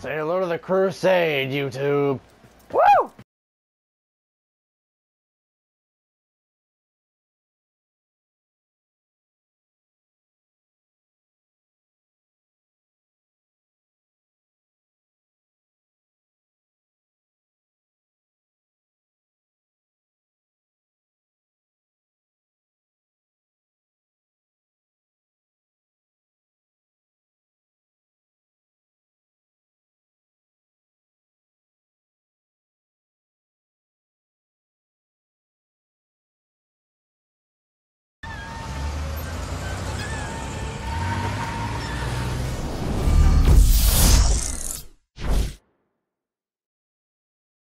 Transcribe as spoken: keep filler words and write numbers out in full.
Say hello to the crusade, YouTube.